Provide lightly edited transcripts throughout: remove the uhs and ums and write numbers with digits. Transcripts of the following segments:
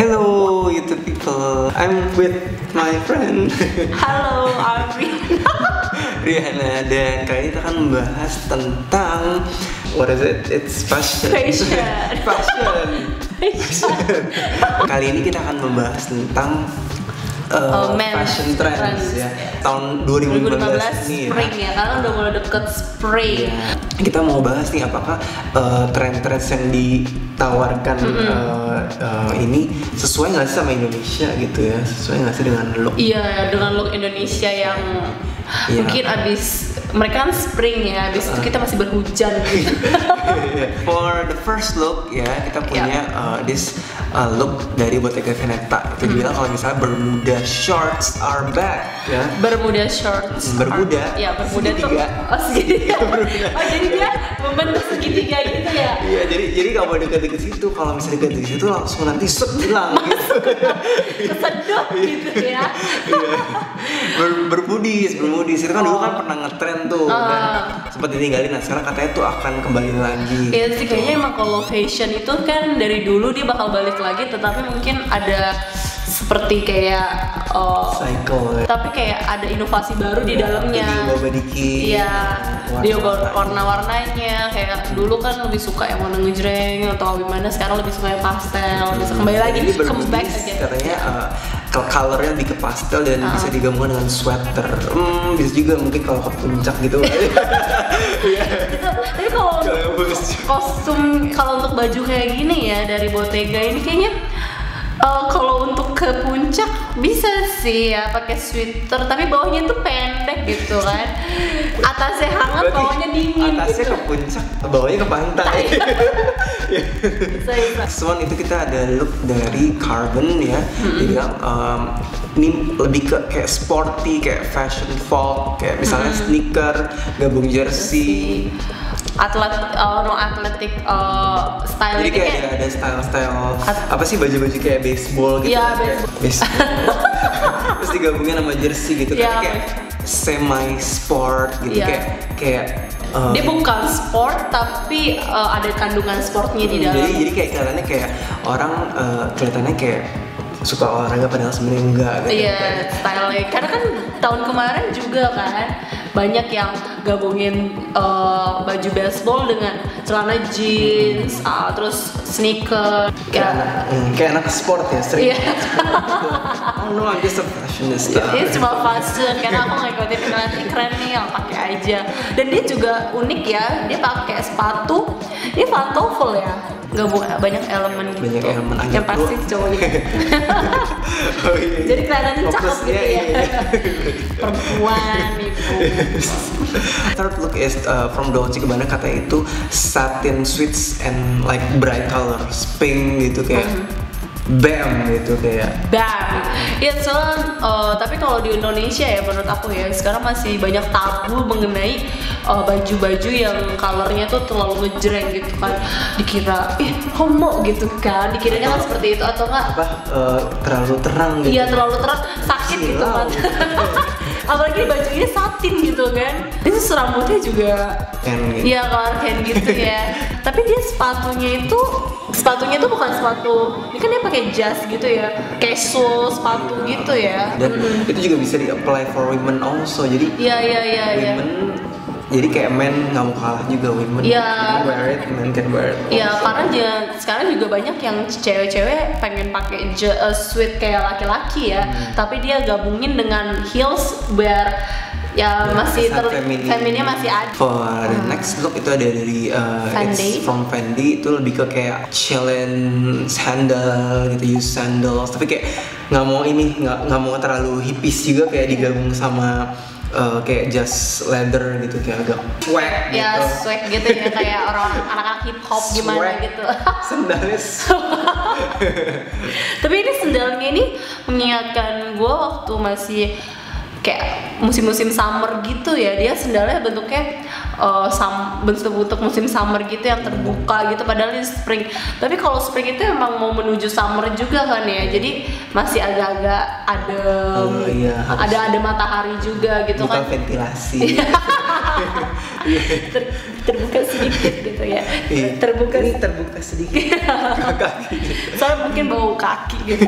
Hello YouTube people, I'm with my friend. Halo, I'm Rihanna, dan kali ini kita akan membahas tentang what is it? It's fashion. Fashion. Kali ini kita akan membahas tentang fashion trends ya. Tahun 2015 ini spring ya, karena udah mulai deket spring. Kita mau bahas nih apakah tren-tren yang ditawarkan ini sesuai nggak sih sama Indonesia gitu ya, sesuai nggak sih dengan look? Iya, dengan look Indonesia yang mungkin abis mereka kan spring ya, abis itu kita masih berhujan. Gitu. For the first look ya, kita punya look dari Bottega Veneta. Itu bilang kalau misalnya Bermuda shorts are back ya. Bermuda shorts. Bermuda. Ya, bermuda tuh. Oh, segitiga. Oh, jadi dia membentuk segitiga gitu ya. Iya, jadi kalau dekat-dekat situ, kalau misalnya dekat-dekat situ langsung nanti set hilang gitu. Kesedot gitu ya. Bermudis. Itu kan dulu kan pernah ngetren tuh. Dan sempat ditinggalin, nah sekarang katanya tuh akan kembali lagi. Iya sih, kayaknya emang kalau fashion itu kan dari dulu dia bakal balik lagi, tetapi mungkin ada seperti kayak cycle, tapi kayak ada inovasi baru di dalamnya. Iya, dia warna-warnanya kayak dulu kan lebih suka yang warna ngejreng atau gimana, sekarang lebih suka yang pastel. Bisa kembali lagi, comeback aja katanya. Colornya lebih ke pastel dan bisa digabungkan dengan sweater. Bisa juga mungkin kalau ke puncak gitu. Tapi kalau kostum, kalau untuk baju kayak gini ya dari Bottega ini kayaknya kalau untuk ke puncak bisa sih ya pakai sweater, tapi bawahnya tuh pendek gitu kan. Atasnya hangat, bawahnya dingin. Atasnya gitu. Ke puncak, bawahnya ke pantai. Selain itu kita ada look dari Carbon ya. Dibilang ini lebih kayak sporty, kayak fashion folk, kayak misalnya sneaker, gabung jersey, athletic style. Jadi kayak ada style apa sih, baju-baju kayak baseball gitu ya, baseball. Terus digabungin sama jersey gitu kan, kayak semi sport gitu, kayak dia bukan sport tapi ada kandungan sportnya di dalam. Jadi kayak kelihatannya kayak orang kelihatannya kayak suka olahraga padahal sebenarnya enggak gitu. Iya, style-nya. Karena kan tahun kemarin juga kan banyak yang gabungin baju baseball dengan celana jeans, terus sneaker. Kayak anak sport ya, sering. Yeah. Oh no, I'm just a fashionista. Ini cuma fashion, karena aku ngikutin keren nih, yang pakai aja. Dan dia juga unik ya, dia pakai sepatu. Ini pantofel ya. Gak banyak elemen gitu. Banyak elemen yang pasti cowok. Oh, iya. Jadi kelihatannya cakep gitu ya. Perempuan ibu. Third look is from Dolce Gabbana, katanya itu satin sweets and like bright colors, pink gitu kayak. Bam gitu kayak. Bam. Ya soalnya, tapi kalau di Indonesia ya menurut aku ya sekarang masih banyak tabu mengenai baju-baju yang colornya tuh terlalu ngejreng gitu kan. Dikira homo gitu kan. Dikiranya kan seperti itu atau enggak? Apa terlalu terang gitu. Iya, terlalu terang, sakit gitu kan. Apalagi bajunya satin gitu kan. Itu rambutnya juga kan. Iya, color kan gitu ya. Tapi dia sepatunya itu bukan sepatu, ini kan dia pakai jas gitu ya, casual sepatu gitu ya. Dan itu juga bisa di-apply for women also, jadi jadi kayak men nggak mau kalah juga, women can wear it, men can wear it also. Iya, karena sekarang juga banyak yang cewek-cewek pengen pakai sweat kayak laki-laki ya, tapi dia gabungin dengan heels biar ya masih femininnya masih ada. For the next look itu ada dari Fendi. It's from Fendi, itu lebih ke kayak challenge sandal gitu, use sandals, tapi kayak nggak mau ini, nggak mau terlalu hippies juga, kayak digabung sama kayak just leather gitu, kayak agak swag gitu. Ya, swag gitu ya, kayak orang anak-anak hip hop gimana gitu. Sendalnya tapi ini sendalnya ini mengingatkan gue waktu masih kayak musim-musim summer gitu ya, dia sendalnya bentuknya bentuk musim summer gitu yang terbuka gitu, padahal ini spring. Tapi kalau spring itu emang mau menuju summer juga kan ya, jadi masih agak-agak adem, ada matahari juga gitu. Bukan kan ventilasi. terbuka sedikit gitu ya. Terbuka sedikit. Kaki. Saya mungkin bau kaki gitu.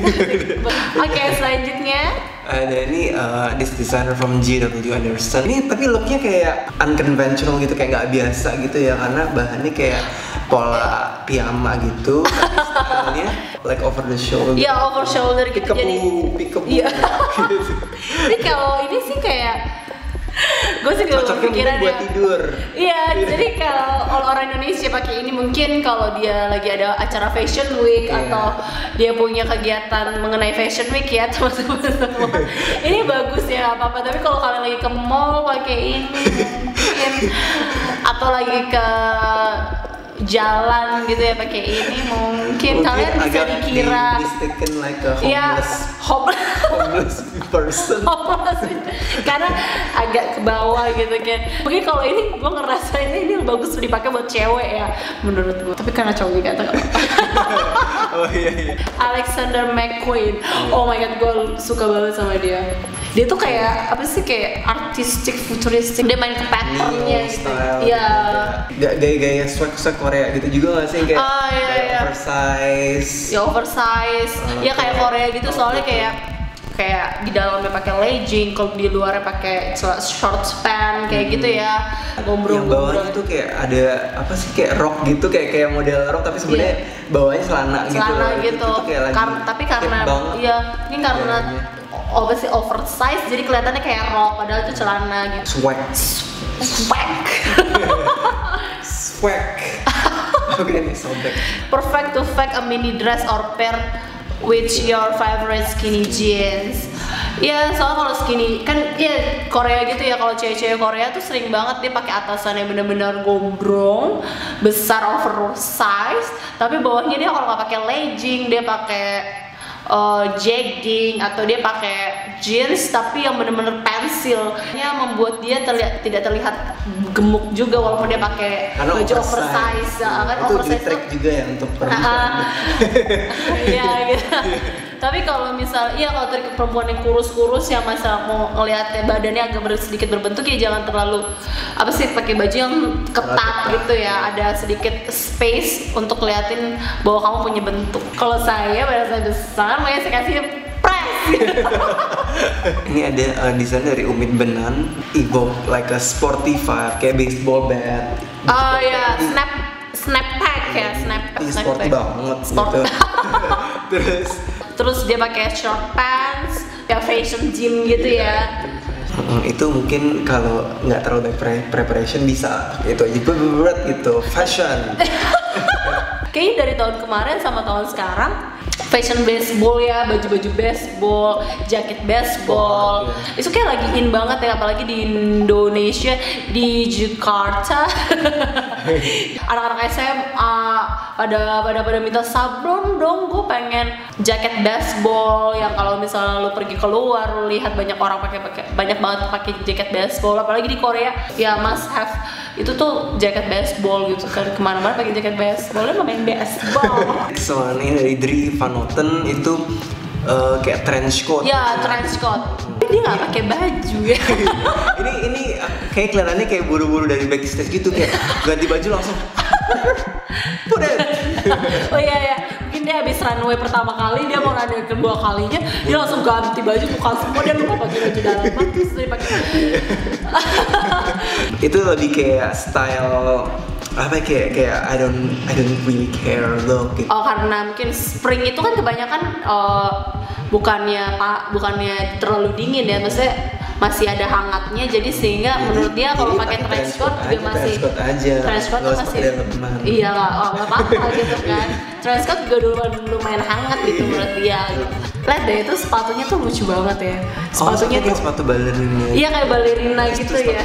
Oke, selanjutnya ada ini this designer from G.W. Anderson. Ini tapi looknya kayak unconventional gitu, kayak nggak biasa gitu ya, karena bahannya kayak pola piyama gitu. Stylenya like over the shoulder. Iya, over shoulder gitu. Pikebu. Iya. Ini kalau ini sih kayak gue sih gak kepikiran buat tidur. Iya, jadi kalau orang Indonesia pakai ini mungkin kalau dia lagi ada acara fashion week atau dia punya kegiatan mengenai fashion week ya teman-teman semua. Ini bagus ya, apa-apa. Tapi kalau kalian lagi ke mall pakai ini mungkin, atau lagi ke jalan gitu ya pakai ini mungkin kalian bisa dikira like a homeless person karena agak ke bawah gitu kan. Mungkin kalau ini gue ngerasain ini yang bagus dipakai buat cewek ya menurut gue, tapi karena cowok gak tau. Oh iya iya, Alexander McQueen. Oh my god, gue suka banget sama dia. Dia tuh kayak apa sih, kayak artistik, futuristik. Dia main ke patternnya gitu. Iya. Gaya-gaya swag-swag Korea gitu juga nggak sih, kayak oversize. Ya oversize. Ya kayak Korea gitu, soalnya kayak di dalamnya pakai legging, kalau di luarnya pakai short span kayak gitu ya. Yang bawahnya tuh kayak ada apa sih, kayak rok gitu, kayak model rok tapi sebenarnya bawahnya celana gitu. Tapi karena ya ini karena oversize jadi kelihatannya kayak rok padahal itu celana gitu. Swag. Oke nih, sobek. Perfect to fake a mini dress or pair with your favorite skinny jeans. Ya, soalnya kalau skinny kan ya Korea gitu ya, kalau cewek-cewek Korea tuh sering banget dia pakai atasannya bener-bener gombrong, besar, oversize, tapi bawahnya dia kalau nggak pakai legging dia pakai jogging atau dia pakai jeans tapi yang bener-bener pensil. Yang membuat dia tidak terlihat gemuk juga walaupun dia pakai baju oversize. Kan oversize itu juga ya untuk perempuan. Iya gitu. Tapi kalau misal, iya kalau perempuan yang kurus-kurus yang masa mau ngeliatnya badannya agak sedikit berbentuk ya jangan terlalu apa sih pakai baju yang ketat gitu ya. Ada sedikit space untuk liatin bahwa kamu punya bentuk. Kalau saya pada saya besar, makanya saya kasih press. Ini ada desain dari Umid Benan, evoke like a sportifier, kayak baseball bat. Oh iya, snap pack. Sporty banget gitu. Terus dia pakai short pants, kayak fashion gym gitu ya. Itu mungkin kalau nggak terlalu baik preparation bisa itu aja berat gitu, fashion. Kayaknya dari tahun kemarin sama tahun sekarang fashion baseball ya, baju-baju baseball, jaket baseball. Itu kayak lagi in banget ya, apalagi di Indonesia, di Jakarta. Anak-anak SMA pada minta sablon dong, gue pengen jaket baseball. Yang kalau misalnya lo pergi keluar lo lihat banyak orang banyak banget pakai jaket baseball, apalagi di Korea ya must have itu tuh jaket baseball gitu kan, kemana-mana pakai jaket baseball, lo main baseball. Soalnya ini dari Dri Vanoten itu kayak trench coat. Ya, trench coat. Dia nggak pakai baju ya. ini kayak kelihatannya kayak buru-buru dari backstage gitu, kayak ganti baju langsung. Oh iya ya, mungkin dia habis runway pertama kali, dia mau runway kedua kalinya dia langsung ganti baju, bukan semua dia lupa pakai baju dalam, terus dia pakai. Itu lebih kayak style apa kayak I don't really care look. Gitu. Oh karena mungkin spring itu kan kebanyakan bukannya terlalu dingin ya, maksudnya masih ada hangatnya, jadi sehingga menurut dia kalau pakai trench coat juga masih trench coat masih iya nggak apa-apa gitu kan. Trench coat juga dulu lumayan hangat gitu menurut dia. Gitu. Lihat deh itu sepatunya tuh lucu banget ya. Sepatunya tuh kayak sepatu balerina. Iya kayak balerina gitu ya.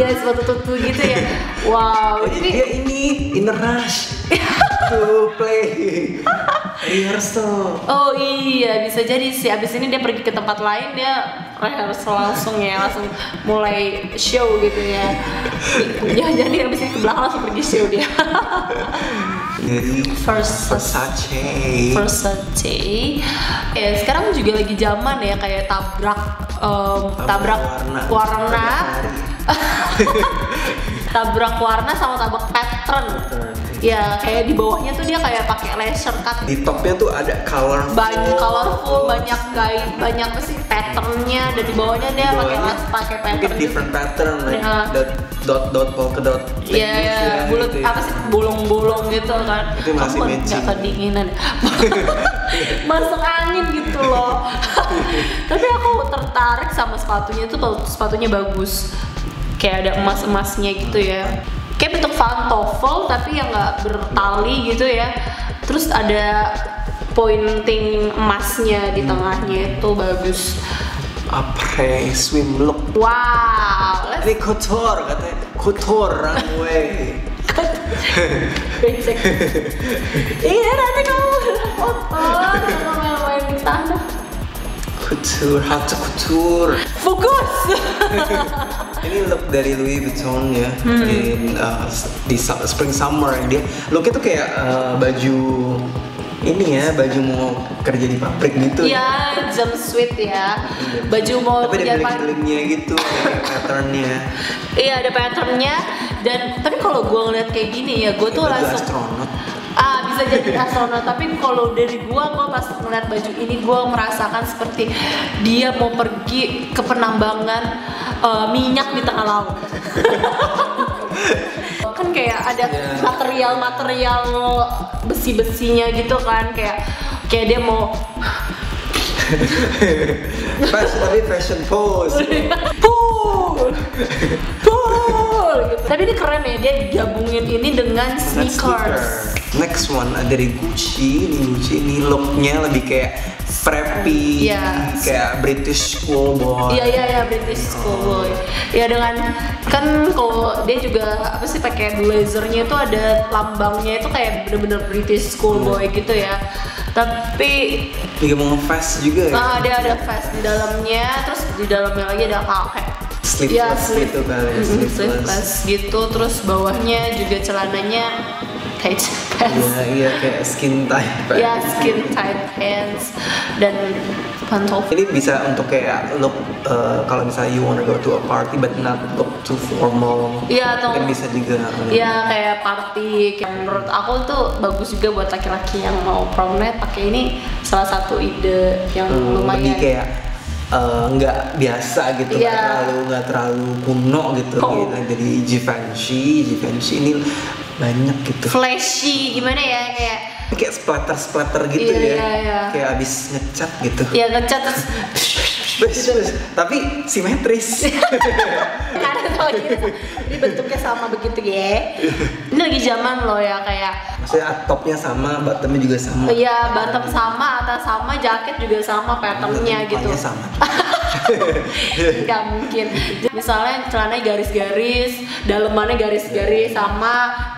Iya sepatu tutu gitu ya. Wow. Dia ini in a rush to play rehearsal. Oh iya bisa jadi sih. Abis ini dia pergi ke tempat lain dia rehearsal langsung mulai show gitu ya. Ya jadi abis ini ke belakang langsung pergi show dia. Versace. Ya sekarang juga lagi zaman ya kayak tabrak warna. Tabrak warna sama tabrak pattern. Ya kayak di bawahnya tuh dia kayak pakai laser cut. Di topnya tuh ada colorful. Banyak colorful, banyak guide, banyak sih patternnya. Dan di bawahnya dia pakai pattern. Different pattern, like dot polka dot. Iya, bulat apa sih bolong-bolong gitu kan. Itu masih matching. Gak kedinginan. Masuk angin gitu loh. Tapi aku tertarik sama sepatunya itu, sepatunya bagus. Kayak ada emas-emasnya gitu ya. Kayak bentuk pantofel tapi yang nggak bertali gitu ya. Terus ada pointing emasnya di tengahnya, itu bagus. Apre swim look. Wow. Ini kotor katanya. Kotor runway. Basic. Iya nanti kamu kotor kalau main-main di tanah. Couture, hard couture. Fokus. Ini look dari Louis Vuitton ya, di spring summer dia. Looknya tuh kayak baju ini ya, baju mau kerja di pabrik gitu. Iya, jumpsuit ya. Baju mau kerja di pabrik. Tapi ada gitu, patternnya. Iya ada patternnya. Dan tapi kalau gue ngeliat kayak gini ya, gue tuh langsung astronot. Jadi astronot, tapi kalau dari gue pas ngeliat baju ini gue merasakan seperti dia mau pergi ke penambangan minyak di tengah laut. Kan kayak ada material-material besi-besinya gitu kan, kayak dia mau fashion pose. Gitu. Tapi ini keren ya, dia gabungin ini dengan sneakers. Next one dari Gucci. Ini Gucci ini looknya lebih kayak preppy, kayak British schoolboy. Iya British schoolboy. Ya dengan kan kalau dia juga apa sih pakai blazernya itu ada lambangnya, itu kayak bener-bener British schoolboy gitu ya. Tapi dia mau nge-vest juga ya. Dia ada vest di dalamnya, terus di dalamnya lagi ada kayak sleeveless gitu kan, sleeveless gitu, terus bawahnya juga celananya tight pants. Iya kayak skin tight pants. Iya skin tight pants dan pantofel. Ini bisa untuk kayak look kalau misalnya you wanna go to a party but not look too formal. Iya atau bisa juga. Iya kayak party. Menurut aku tuh bagus juga buat laki-laki yang mau prom night pakai ini, salah satu ide yang lumayan. Kayak nggak biasa gitu, nggak terlalu kuno gitu, jadi Givenchy ini banyak gitu flashy gimana ya, kayak splatter gitu kayak abis ngecat gitu ya, ngecat terus tapi simetris karena kalau gitu ini bentuknya sama begitu ya. Ini lagi zaman loh ya, kayak maksudnya topnya sama, bottomnya juga sama. Iya, bottom sama, atas sama, jaket juga sama, patternnya gitu. Pokoknya sama. Nggak mungkin. Misalnya celananya garis-garis, dalemannya garis-garis, sama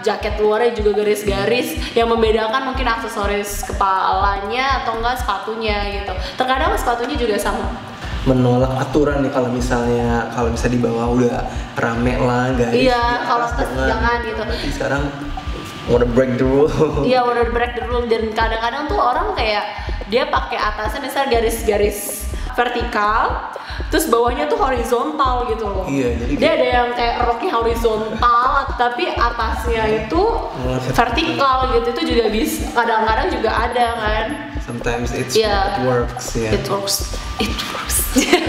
jaket luarnya juga garis-garis. Yang membedakan mungkin aksesoris kepalanya atau enggak sepatunya gitu. Terkadang sepatunya juga sama. Menolak aturan nih, kalau misalnya di bawah udah rame lah guys. Iya, kalau atas jangan gitu. Tapi sekarang wanna break the rule. Iya, wanna break the rule. Dan kadang-kadang tuh orang kayak dia pakai atasnya misalnya garis-garis vertikal, terus bawahnya tuh horizontal gitu loh. Iya, jadi dia ada yang kayak roknya horizontal tapi atasnya itu vertikal gitu. Itu juga bisa, kadang-kadang juga ada kan. Sometimes it works. Jadi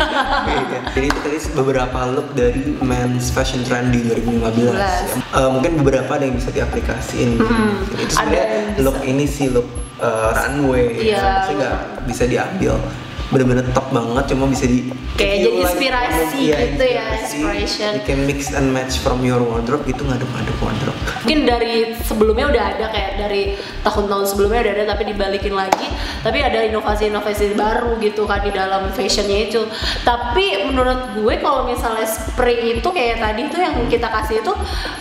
itu tadi beberapa look dari men's fashion trend di 2015. Mungkin beberapa ada yang bisa diaplikasiin. Itu sebenarnya look ini sih look runway, maksudnya nggak bisa diambil bener-bener top banget, cuma bisa di kayak jadi inspirasi gitu ya, inspiration. You can mix and match from your wardrobe gitu, ngaduk-ngaduk wardrobe. Mungkin dari sebelumnya udah ada, kayak dari tahun-tahun sebelumnya udah ada tapi dibalikin lagi, tapi ada inovasi-inovasi baru gitu kan di dalam fashionnya itu. Tapi menurut gue kalau misalnya spring itu kayak tadi tuh yang kita kasih itu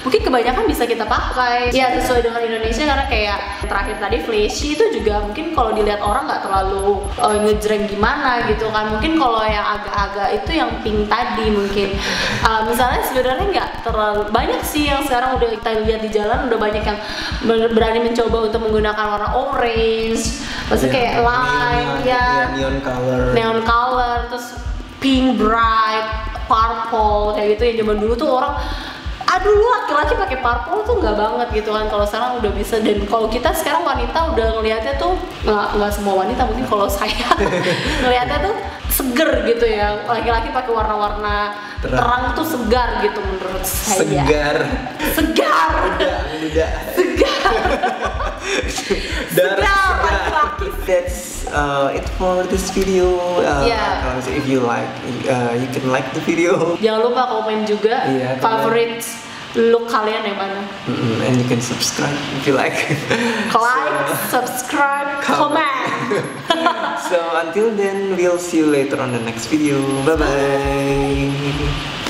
mungkin kebanyakan bisa kita pakai ya sesuai dengan Indonesia, karena kayak terakhir tadi flashy itu juga mungkin kalau dilihat orang nggak terlalu ngejreng gimana gitu kan. Mungkin kalau yang agak-agak itu yang pink tadi mungkin misalnya sebenarnya nggak terlalu banyak sih yang sekarang udah kita lihat di jalan, udah banyak yang berani mencoba untuk menggunakan warna orange, maksudnya kayak lime, neon color, terus pink bright, parpol kayak gitu, yang zaman dulu tuh orang aduh lu laki-laki pakai parpol tuh nggak banget gitu kan, kalau sekarang udah bisa. Dan kalau kita sekarang wanita udah ngelihatnya tuh nggak semua wanita, mungkin kalau saya ngelihatnya tuh seger gitu ya, laki-laki pakai warna-warna terang tuh segar gitu menurut saya. Segar segar segar laki-laki. That's it for this video. Yeah. If you like, you can like the video. Jangan lupa komen juga favorite look kalian yang mana. And you can subscribe if you like. Subscribe, comment. So until then, we'll see you later on the next video. Bye bye.